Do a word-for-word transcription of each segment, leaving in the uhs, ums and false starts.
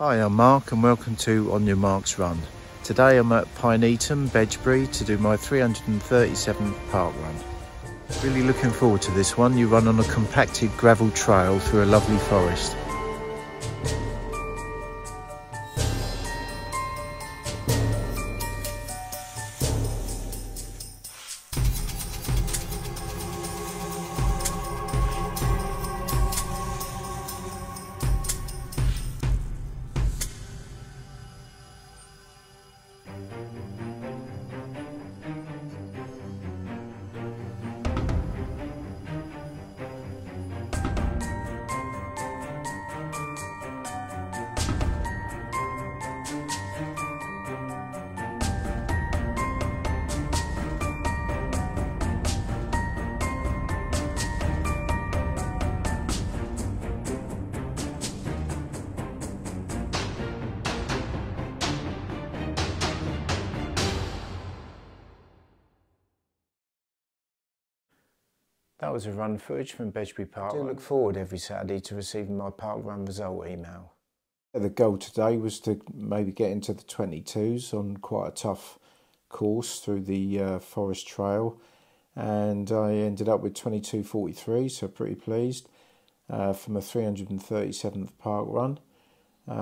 Hi, I'm Mark and welcome to On Your Marks Run. Today I'm at Pinetum, Bedgebury, to do my three hundred thirty-seventh park run. Really looking forward to this one. You run on a compacted gravel trail through a lovely forest. That was a run footage from Bedgebury Park. I do look forward every Saturday to receiving my park run result email. The goal today was to maybe get into the twenty-twos on quite a tough course through the uh, forest trail, and I ended up with twenty-two forty-three, so pretty pleased uh, from a three hundred thirty-seventh park run. Uh,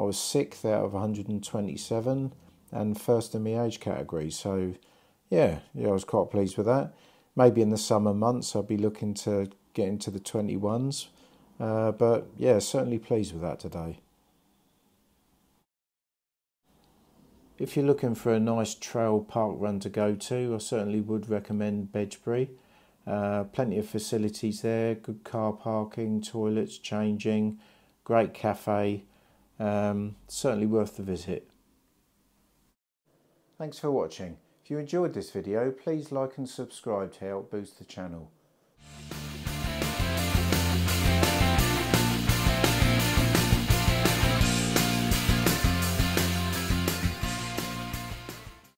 I was sixth out of one hundred twenty-seven and first in my age category, so yeah, yeah, I was quite pleased with that. Maybe in the summer months I'll be looking to get into the twenty-ones, uh, but yeah, certainly pleased with that today. If you're looking for a nice trail park run to go to, I certainly would recommend Bedgebury. Uh, plenty of facilities there, good car parking, toilets, changing, great cafe, um, certainly worth the visit. Thanks for watching. If you enjoyed this video, please like and subscribe to help boost the channel.